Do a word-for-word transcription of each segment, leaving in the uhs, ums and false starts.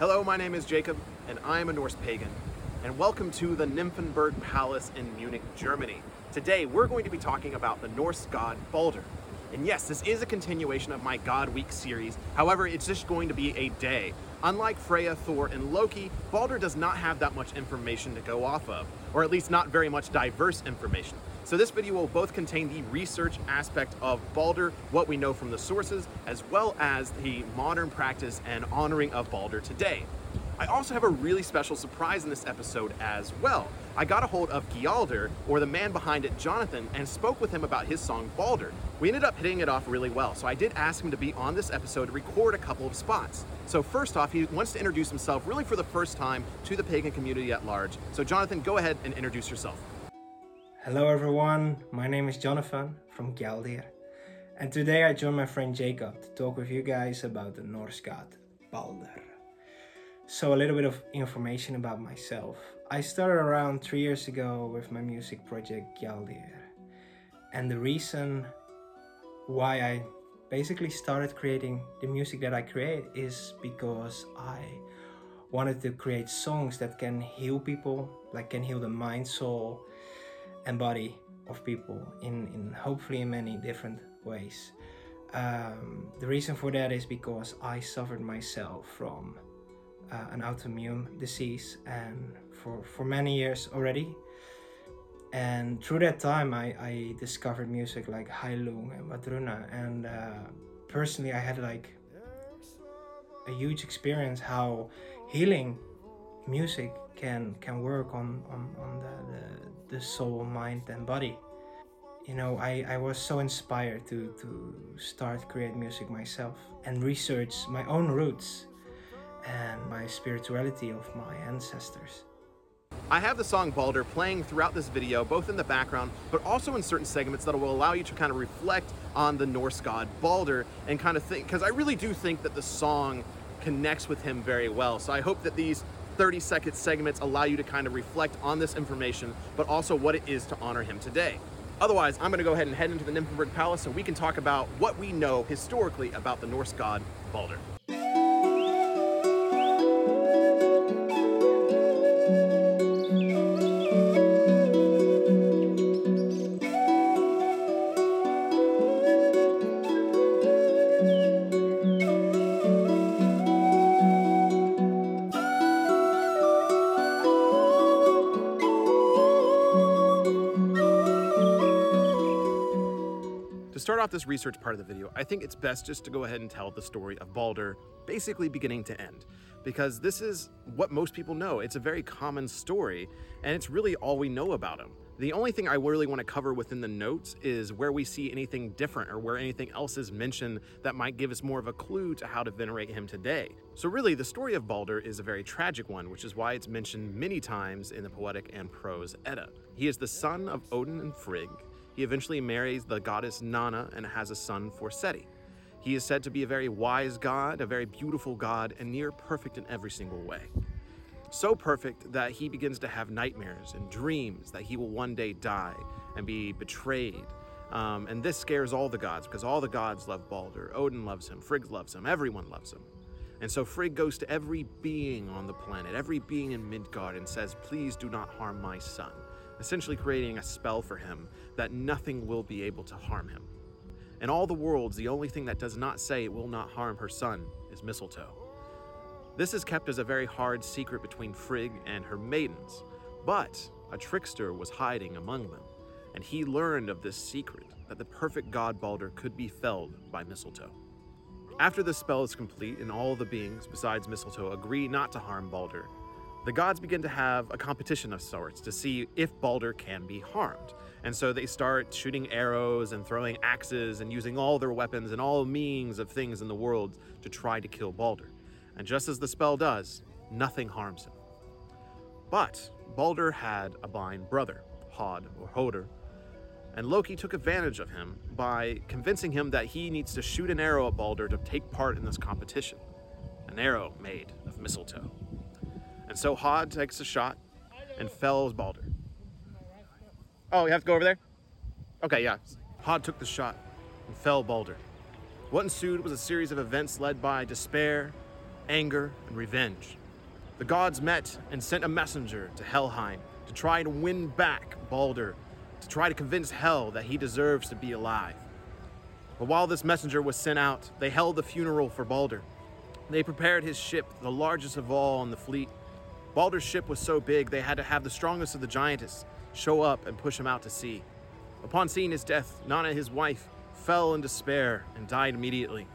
Hello, my name is Jacob, and I'm a Norse pagan, and welcome to the Nymphenburg Palace in Munich, Germany. Today, we're going to be talking about the Norse god Baldr. And yes, this is a continuation of my God Week series, however, it's just going to be a day. Unlike Freya, Thor, and Loki, Baldr does not have that much information to go off of, or at least not very much diverse information. So this video will both contain the research aspect of Baldr, what we know from the sources, as well as the modern practice and honoring of Baldr today. I also have a really special surprise in this episode as well. I got a hold of Gealdyr, or the man behind it, Jonathan, and spoke with him about his song Baldr. We ended up hitting it off really well, so I did ask him to be on this episode to record a couple of spots. So first off, he wants to introduce himself really for the first time to the pagan community at large. So Jonathan, go ahead and introduce yourself. Hello everyone, my name is Jonathan from Gealdyr, and today I join my friend Jacob to talk with you guys about the Norse god Baldr. So a little bit of information about myself. I started around three years ago with my music project Gealdyr, and the reason why I basically started creating the music that I create is because I wanted to create songs that can heal people, like can heal the mind, soul, and body of people in, in hopefully in many different ways. Um, the reason for that is because I suffered myself from uh, an autoimmune disease and for, for many years already. And through that time, I, I discovered music like Heilung and Madruna. And uh, personally, I had like a huge experience how healing music can can work on, on, on the, the the soul, mind, and body. You know, I, I was so inspired to, to start create music myself and research my own roots and my spirituality of my ancestors. I have the song Baldr playing throughout this video, both in the background, but also in certain segments that will allow you to kind of reflect on the Norse god Baldr and kind of think, because I really do think that the song connects with him very well. So I hope that these thirty second segments allow you to kind of reflect on this information, but also what it is to honor him today. Otherwise, I'm gonna go ahead and head into the Nymphenburg Palace so we can talk about what we know historically about the Norse god Baldr. Off this research part of the video, I think it's best just to go ahead and tell the story of Baldr, basically beginning to end, because this is what most people know. It's a very common story, and it's really all we know about him. The only thing I really want to cover within the notes is where we see anything different or where anything else is mentioned that might give us more of a clue to how to venerate him today. So really, the story of Baldr is a very tragic one, which is why it's mentioned many times in the Poetic and Prose Edda. He is the son of Odin and Frigg. He eventually marries the goddess Nanna and has a son, Forseti. He is said to be a very wise god, a very beautiful god, and near perfect in every single way. So perfect that he begins to have nightmares and dreams that he will one day die and be betrayed. Um, and this scares all the gods, because all the gods love Baldr. Odin loves him, Frigg loves him, everyone loves him. And so Frigg goes to every being on the planet, every being in Midgard, and says, "Please do not harm my son," essentially creating a spell for him that nothing will be able to harm him. In all the worlds, the only thing that does not say it will not harm her son is mistletoe. This is kept as a very hard secret between Frigg and her maidens, but a trickster was hiding among them, and he learned of this secret that the perfect god Baldr could be felled by mistletoe. After the spell is complete and all the beings besides mistletoe agree not to harm Baldr, the gods begin to have a competition of sorts to see if Baldr can be harmed. And so they start shooting arrows and throwing axes and using all their weapons and all means of things in the world to try to kill Baldr. And just as the spell does, nothing harms him. But Baldr had a blind brother, Hod or Hodur, and Loki took advantage of him by convincing him that he needs to shoot an arrow at Baldr to take part in this competition. An arrow made of mistletoe. And so Hod takes a shot and fells Baldr. Oh, you have to go over there? Okay, yeah. Hod took the shot and fell Baldr. What ensued was a series of events led by despair, anger, and revenge. The gods met and sent a messenger to Helheim to try to win back Baldr, to try to convince Hel that he deserves to be alive. But while this messenger was sent out, they held a funeral for Baldr. They prepared his ship, the largest of all on the fleet. Baldur's ship was so big they had to have the strongest of the giantess show up and push him out to sea. Upon seeing his death, Nanna, his wife, fell in despair and died immediately.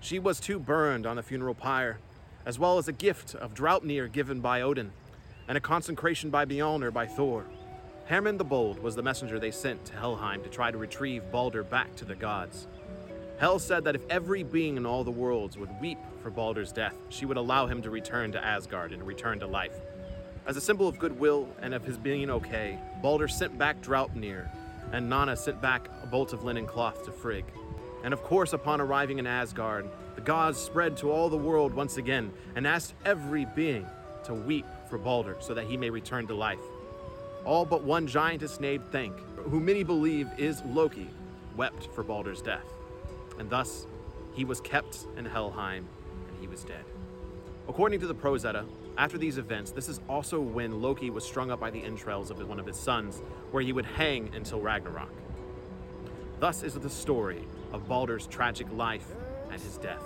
She was too burned on the funeral pyre, as well as a gift of Draupnir given by Odin, and a consecration by Bjornor by Thor. Hermann the Bold was the messenger they sent to Helheim to try to retrieve Baldr back to the gods. Hel said that if every being in all the worlds would weep for Baldur's death, she would allow him to return to Asgard and return to life. As a symbol of goodwill and of his being okay, Baldr sent back Draupnir, and Nanna sent back a bolt of linen cloth to Frigg. And of course, upon arriving in Asgard, the gods spread to all the world once again and asked every being to weep for Baldr so that he may return to life. All but one giantess named Thokk, who many believe is Loki, wept for Baldur's death. And thus, he was kept in Helheim, and he was dead. According to the Prose Edda, after these events, this is also when Loki was strung up by the entrails of one of his sons, where he would hang until Ragnarok. Thus is the story of Baldur's tragic life and his death.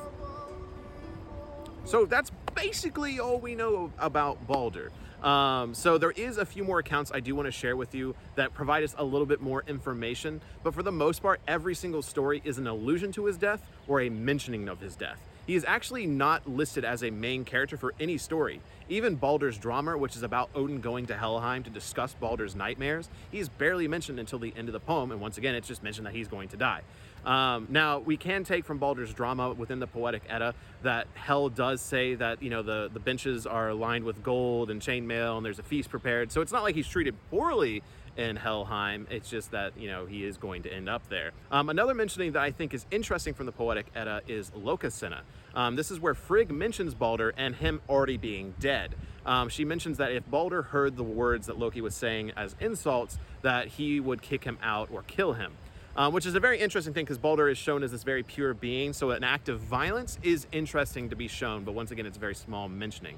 So that's basically all we know about Baldr. Um, so there is a few more accounts I do want to share with you that provide us a little bit more information, but for the most part, every single story is an allusion to his death or a mentioning of his death. He is actually not listed as a main character for any story. Even Baldur's Drama, which is about Odin going to Helheim to discuss Baldur's nightmares, he is barely mentioned until the end of the poem, and once again, it's just mentioned that he's going to die. Um, now, we can take from Baldur's Drama within the Poetic Edda that Hel does say that, you know, the, the benches are lined with gold and chainmail, and there's a feast prepared. So it's not like he's treated poorly in Helheim. It's just that, you know, he is going to end up there. Um, another mentioning that I think is interesting from the Poetic Edda is Lokasenna. Um, this is where Frigg mentions Baldr and him already being dead. Um, she mentions that if Baldr heard the words that Loki was saying as insults, that he would kick him out or kill him. Um, which is a very interesting thing because Baldr is shown as this very pure being, so an act of violence is interesting to be shown, but once again, it's very small mentioning.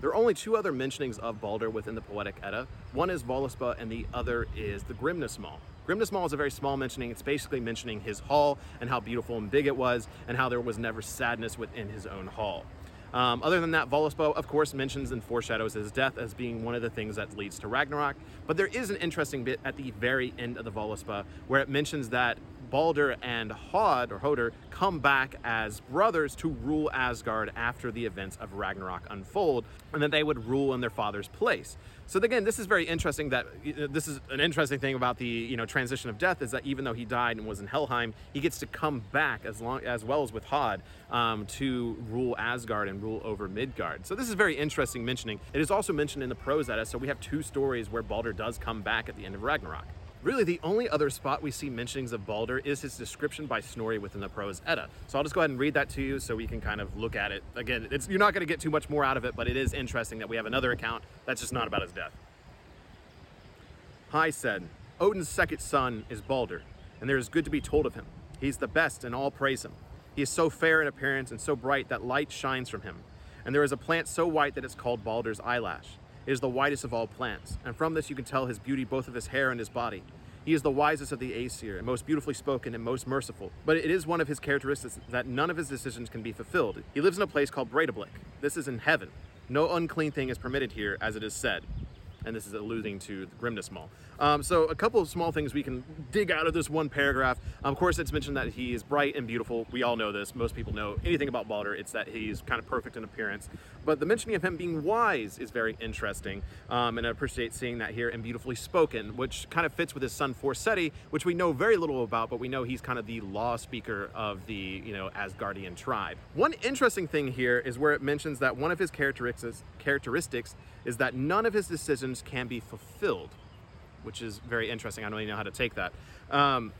There are only two other mentionings of Baldr within the Poetic Edda. One is Voluspa and the other is the Grímnismál. Grímnismál is a very small mentioning. It's basically mentioning his hall and how beautiful and big it was and how there was never sadness within his own hall. Um, other than that, Voluspa, of course, mentions and foreshadows his death as being one of the things that leads to Ragnarok. But there is an interesting bit at the very end of the Voluspa where it mentions that Baldr and Hod, or Hodur, come back as brothers to rule Asgard after the events of Ragnarok unfold, and that they would rule in their father's place. So again, this is very interesting that, this is an interesting thing about the, you know, transition of death is that even though he died and was in Helheim, he gets to come back as long as well as with Hod um, to rule Asgard and rule over Midgard. So this is very interesting mentioning. It is also mentioned in the Prose Edda, so we have two stories where Baldr does come back at the end of Ragnarok. Really, the only other spot we see mentionings of Baldr is his description by Snorri within the Prose Edda. So I'll just go ahead and read that to you so we can kind of look at it. Again, it's, you're not going to get too much more out of it, but it is interesting that we have another account that's just not about his death. Hai said, Odin's second son is Baldr, and there is good to be told of him. He's the best, and all praise him. He is so fair in appearance and so bright that light shines from him. And there is a plant so white that it's called Baldur's eyelash. It is the whitest of all plants, and from this you can tell his beauty both of his hair and his body. He is the wisest of the Aesir, and most beautifully spoken and most merciful. But it is one of his characteristics that none of his decisions can be fulfilled. He lives in a place called Breidablik. This is in heaven. No unclean thing is permitted here, as it is said. And this is alluding to the Grímnismál. Um, so a couple of small things we can dig out of this one paragraph. Um, of course, it's mentioned that he is bright and beautiful. We all know this. Most people know anything about Baldr. It's that he's kind of perfect in appearance. But the mentioning of him being wise is very interesting. Um, and I appreciate seeing that here, and beautifully spoken, which kind of fits with his son Forseti, which we know very little about, but we know he's kind of the law speaker of the, you know, Asgardian tribe. One interesting thing here is where it mentions that one of his characteristics, characteristics is that none of his decisions can be fulfilled, which is very interesting. I don't even know how to take that. Um,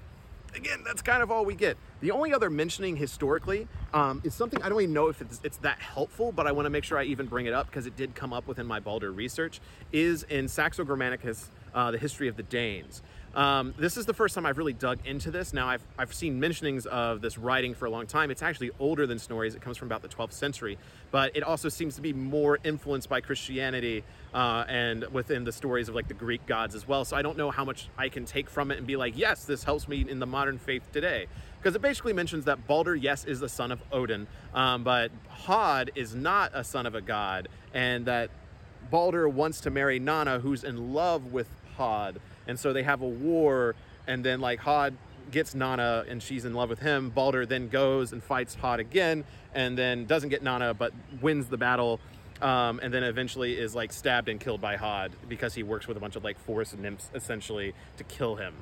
again, that's kind of all we get. The only other mentioning historically um, is something I don't even know if it's, it's that helpful, but I want to make sure I even bring it up because it did come up within my Baldr research, is in Saxo Grammaticus, uh, the history of the Danes. Um, this is the first time I've really dug into this. Now, I've I've seen mentionings of this writing for a long time. It's actually older than Snorri's. It comes from about the twelfth century, but it also seems to be more influenced by Christianity uh, and within the stories of like the Greek gods as well. So I don't know how much I can take from it and be like, yes, this helps me in the modern faith today. Because it basically mentions that Baldr, yes, is the son of Odin, um, but Hod is not a son of a god, and that Baldr wants to marry Nanna, who's in love with Hod. And so they have a war, and then like Hod gets Nanna and she's in love with him. Baldr then goes and fights Hod again and then doesn't get Nanna but wins the battle. Um, and then eventually is like stabbed and killed by Hod because he works with a bunch of like forest nymphs essentially to kill him.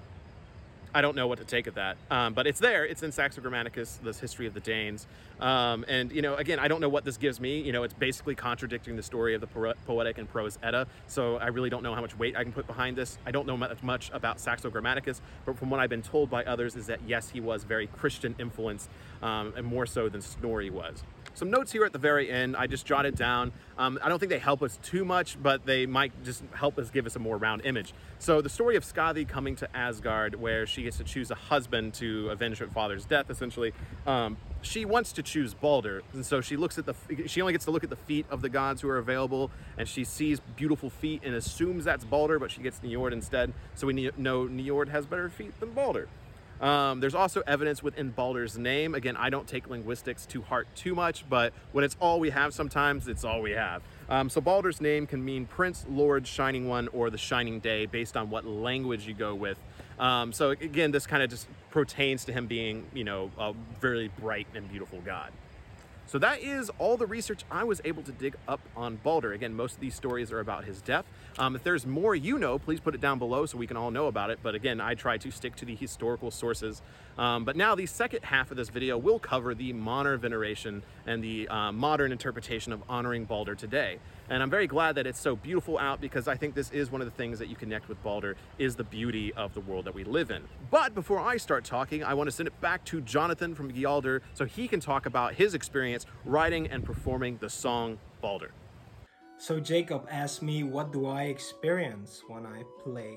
I don't know what to take of that, um, but it's there. It's in Saxo Grammaticus, this history of the Danes. Um, and, you know, again, I don't know what this gives me. You know, it's basically contradicting the story of the po- Poetic and Prose Edda. So I really don't know how much weight I can put behind this. I don't know much about Saxo Grammaticus, but from what I've been told by others is that, yes, he was very Christian influenced, um, and more so than Snorri was. Some notes here at the very end, I just jotted down. Um, I don't think they help us too much, but they might just help us give us a more round image. So the story of Skadi coming to Asgard, where she gets to choose a husband to avenge her father's death, essentially. Um, she wants to choose Baldr, and so she looks at the, she only gets to look at the feet of the gods who are available, and she sees beautiful feet and assumes that's Baldr, but she gets Njord instead. So we know Njord has better feet than Baldr. Um, there's also evidence within Baldur's name. Again, I don't take linguistics to heart too much, but when it's all we have sometimes, it's all we have. Um, so Baldur's name can mean Prince, Lord, Shining One, or the Shining Day, based on what language you go with. Um, so again, this kind of just pertains to him being, you know, a very bright and beautiful god. So that is all the research I was able to dig up on Baldr. Again, most of these stories are about his death. Um, if there's more you know, please put it down below so we can all know about it. But again, I try to stick to the historical sources. Um, but now the second half of this video will cover the modern veneration and the uh, modern interpretation of honoring Baldr today. And I'm very glad that it's so beautiful out, because I think this is one of the things that you connect with Baldr, is the beauty of the world that we live in. But before I start talking, I want to send it back to Jonathan from Gealdyr so he can talk about his experience writing and performing the song Baldr. So Jacob asked me, what do I experience when I play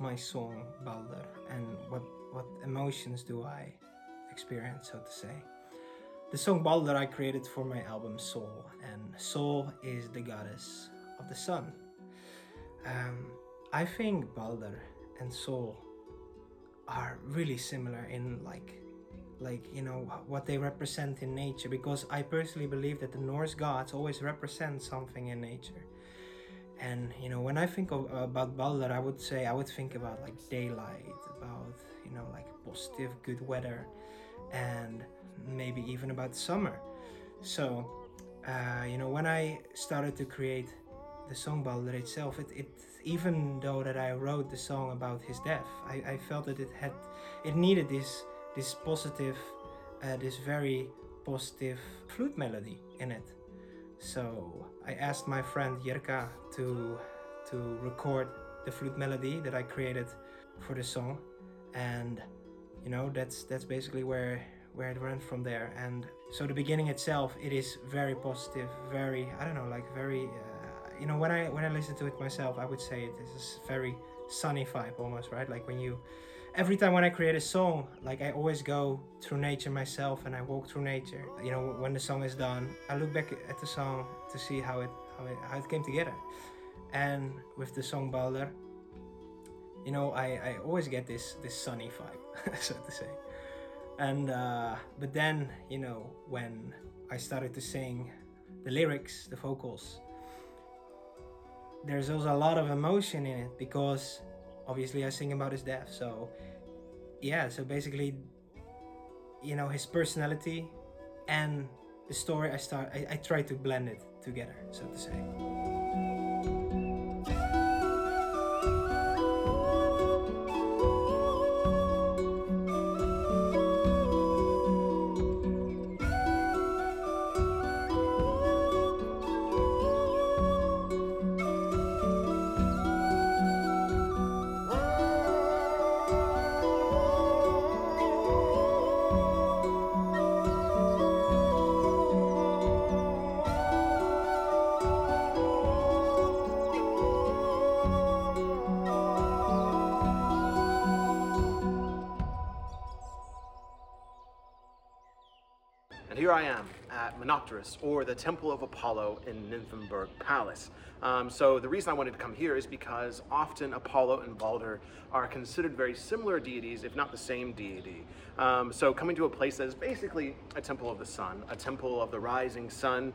my song Baldr, and what, what emotions do I experience, so to say. The song Baldr I created for my album Soul, and Soul is the goddess of the sun. Um, I think Baldr and Soul are really similar in like like you know what they represent in nature, because I personally believe that the Norse gods always represent something in nature. And you know, when I think of, about Baldr, I would say I would think about like daylight, about you know like positive good weather, and maybe even about summer. So uh, you know when I started to create the song Baldr itself, it, it even though that I wrote the song about his death, I, I felt that it had it needed this this positive, uh, this very positive flute melody in it. So I asked my friend Jirka to, to record the flute melody that I created for the song. And you know, that's that's basically where, where it went from there. And so the beginning itself, it is very positive, very, I don't know, like very, uh, you know, when I when I listen to it myself, I would say it is very sunny vibe almost, right? Like when you, every time when I create a song, like I always go through nature myself, and I walk through nature. You know, when the song is done, I look back at the song to see how it how it, how it came together. And with the song Baldr, you know, I, I always get this this sunny vibe, so to say. And uh, but then, you know, when I started to sing the lyrics, the vocals, there's also a lot of emotion in it, because obviously I sing about his death. So yeah, so basically, you know, his personality and the story, I start, I, I try to blend it together, so to say. here I am at Monopterus, or the Temple of Apollo in Nymphenburg Palace. Um, so the reason I wanted to come here is because often Apollo and Baldr are considered very similar deities, if not the same deity. Um, so coming to a place that is basically a temple of the sun, a temple of the rising sun,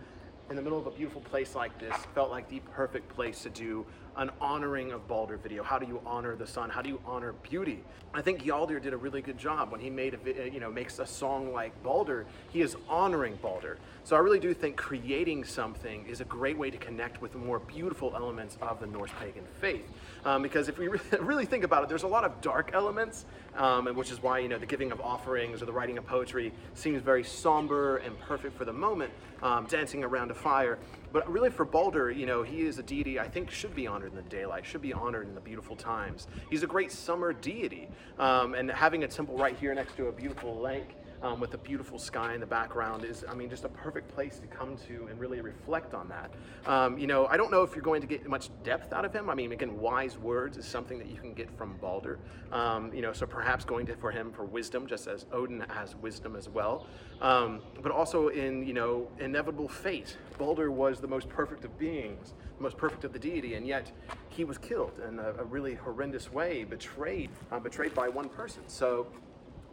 in the middle of a beautiful place like this, felt like the perfect place to do an honoring of Baldr video. How do you honor the sun? How do you honor beauty? I think Gealdyr did a really good job when he made a, you know, makes a song like Baldr. He is honoring Baldr. So I really do think creating something is a great way to connect with the more beautiful elements of the Norse pagan faith. Um, because if we re really think about it, there's a lot of dark elements, um, and which is why, you know, the giving of offerings or the writing of poetry seems very somber and perfect for the moment, um, dancing around a fire. But really for Baldr, you know, he is a deity I think should be honored in the daylight, should be honored in the beautiful times. He's a great summer deity. Um, and having a temple right here next to a beautiful lake um, with a beautiful sky in the background is, I mean, just a perfect place to come to and really reflect on that. Um, you know, I don't know if you're going to get much depth out of him. I mean, again, wise words is something that you can get from Baldr. Um, you know, so perhaps going to for him for wisdom, just as Odin has wisdom as well. Um, but also in, you know, inevitable fate. Baldr was the most perfect of beings, the most perfect of the deity, and yet he was killed in a, a really horrendous way, betrayed, uh, betrayed by one person. So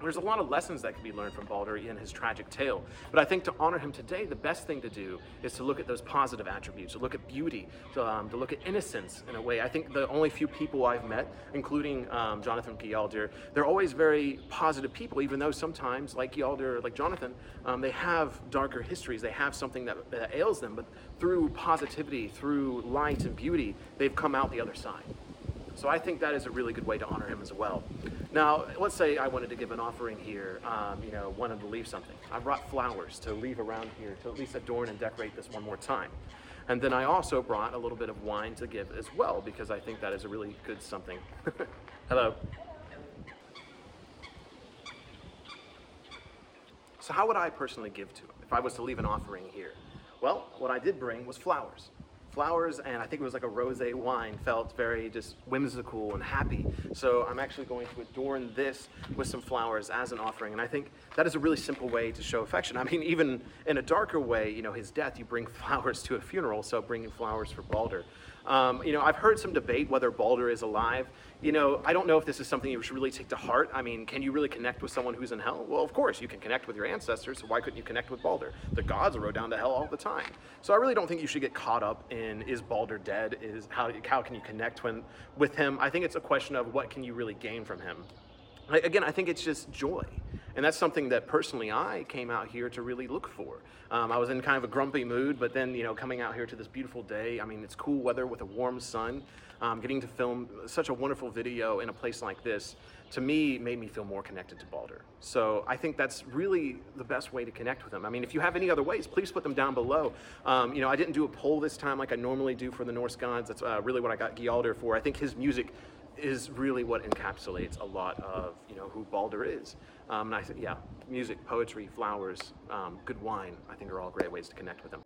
there's a lot of lessons that can be learned from Baldr in his tragic tale. But I think to honor him today, the best thing to do is to look at those positive attributes, to look at beauty, to, um, to look at innocence in a way. I think the only few people I've met, including um, Jonathan Gealdyr, they're always very positive people, even though sometimes, like Gealdyr, like Jonathan, um, they have darker histories, they have something that, that ails them, but through positivity, through light and beauty, they've come out the other side. So I think that is a really good way to honor him as well. Now, let's say I wanted to give an offering here, um, you know, wanted to leave something. I brought flowers to leave around here to at least adorn and decorate this one more time. And then I also brought a little bit of wine to give as well, because I think that is a really good something. Hello. So how would I personally give to him if I was to leave an offering here? Well, what I did bring was flowers. Flowers, and I think it was like a rosé wine, felt very just whimsical and happy. So I'm actually going to adorn this with some flowers as an offering. And I think that is a really simple way to show affection. I mean, even in a darker way, you know, his death, you bring flowers to a funeral. So bringing flowers for Baldr. Um, you know, I've heard some debate whether Baldr is alive. You know, I don't know if this is something you should really take to heart. I mean, can you really connect with someone who's in hell? Well, of course, you can connect with your ancestors, so why couldn't you connect with Baldr? The gods rode down to hell all the time. So I really don't think you should get caught up in, is Baldr dead? Is how, how can you connect when, with him? I think it's a question of what can you really gain from him? Again, I think it's just joy. And that's something that personally I came out here to really look for. Um, I was in kind of a grumpy mood, but then, you know, coming out here to this beautiful day, I mean, it's cool weather with a warm sun, um, getting to film such a wonderful video in a place like this, to me, made me feel more connected to Baldr. So I think that's really the best way to connect with him. I mean, if you have any other ways, please put them down below. Um, you know, I didn't do a poll this time like I normally do for the Norse gods. That's uh, really what I got Gealdyr for. I think his music is really what encapsulates a lot of, you know, who Baldr is. Um, and I said, yeah, music, poetry, flowers, um, good wine, I think are all great ways to connect with him.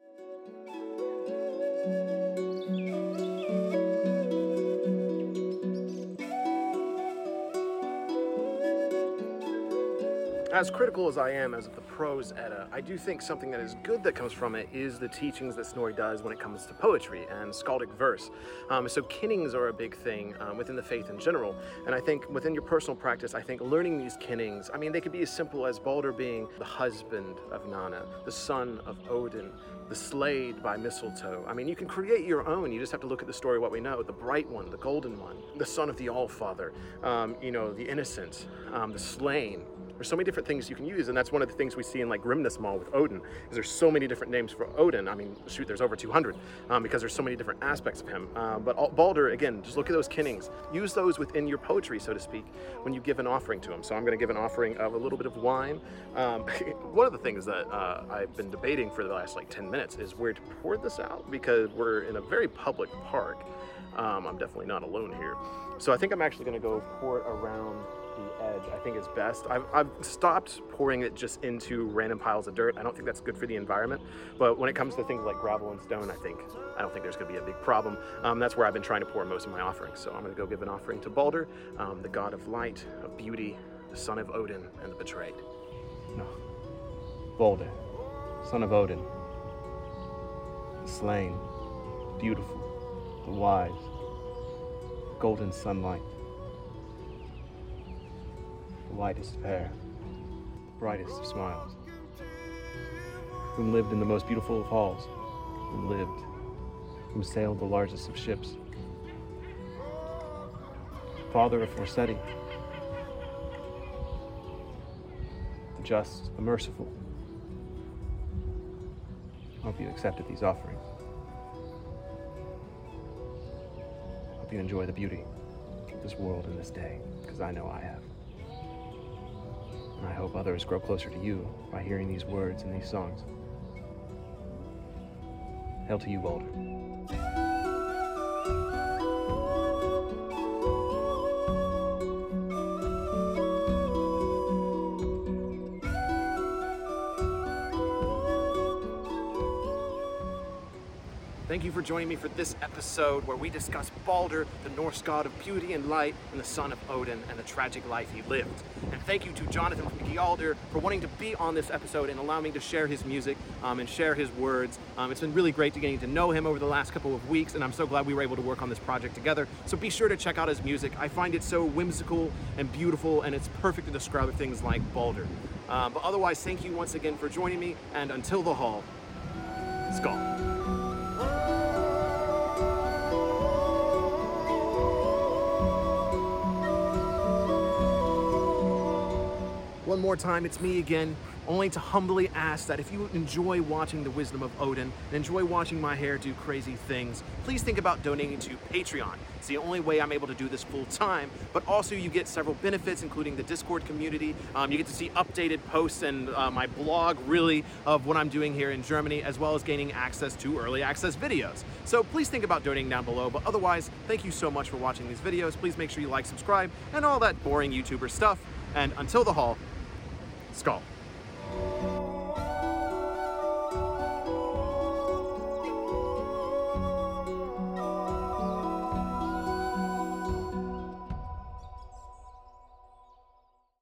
As critical as I am as of the Prose Edda, I do think something that is good that comes from it is the teachings that Snorri does when it comes to poetry and skaldic verse. Um, so kinnings are a big thing um, within the faith in general, and I think within your personal practice, I think learning these kinnings, I mean, they could be as simple as Baldr being the husband of Nanna, the son of Odin, the slayed by mistletoe. I mean, you can create your own. You just have to look at the story what we know, the bright one, the golden one, the son of the All-Father, um, you know, the innocent, um, the slain. There's so many different things you can use, and that's one of the things we see in like Grímnismál with Odin, is there's so many different names for Odin. I mean, shoot, there's over two hundred, um, because there's so many different aspects of him. Um, but Baldr, again, just look at those kinnings. Use those within your poetry, so to speak, when you give an offering to him. So I'm gonna give an offering of a little bit of wine. Um, one of the things that uh, I've been debating for the last like ten minutes is where to pour this out, because we're in a very public park. Um, I'm definitely not alone here. So I think I'm actually gonna go pour it around the edge, I think, is best. I've, I've stopped pouring it just into random piles of dirt. I don't think that's good for the environment, but when it comes to things like gravel and stone, I think, I don't think there's gonna be a big problem. Um, that's where I've been trying to pour most of my offerings. So I'm gonna go give an offering to Baldr, um, the god of light, of beauty, the son of Odin, and the betrayed. No, Baldr, son of Odin, the slain, beautiful, the wise, golden sunlight, the whitest of hair, the brightest of smiles, whom lived in the most beautiful of halls, whom lived, whom sailed the largest of ships, father of Forseti, the just, the merciful. I hope you accepted these offerings. I hope you enjoy the beauty of this world and this day, because I know I have. And I hope others grow closer to you by hearing these words and these songs. Hail to you, Baldr. Thank you for joining me for this episode where we discuss Baldr, the Norse god of beauty and light, and the son of Odin, and the tragic life he lived. And thank you to Jonathan from Gealdyr for wanting to be on this episode and allowing me to share his music um, and share his words. Um, it's been really great to getting to know him over the last couple of weeks, and I'm so glad we were able to work on this project together. So be sure to check out his music. I find it so whimsical and beautiful, and it's perfect to describe things like Baldr. Um, but otherwise, thank you once again for joining me, and until the hall, Skadi. One more time, it's me again, only to humbly ask that if you enjoy watching the wisdom of Odin and enjoy watching my hair do crazy things, please think about donating to Patreon. It's the only way I'm able to do this full time, but also you get several benefits, including the Discord community. Um, you get to see updated posts and uh, my blog, really, of what I'm doing here in Germany, as well as gaining access to early access videos. So please think about donating down below, but otherwise, thank you so much for watching these videos. Please make sure you like, subscribe, and all that boring YouTuber stuff. And until the hall, Skull.